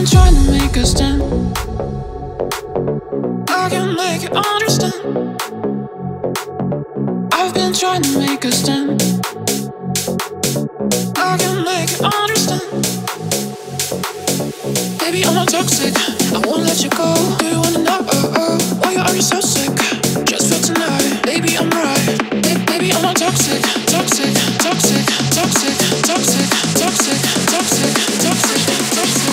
been trying to make a stand. I can make you understand. I've been trying to make a stand. I can make you understand. Baby, I'm not toxic, I won't let you go. Do you wanna know why you are so sick? Just for tonight, baby, I'm right. Baby, I'm not toxic, toxic, toxic, toxic, toxic, toxic, toxic, toxic, toxic, toxic.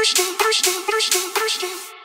Thirsty, thirsty, thirsty, thirsty.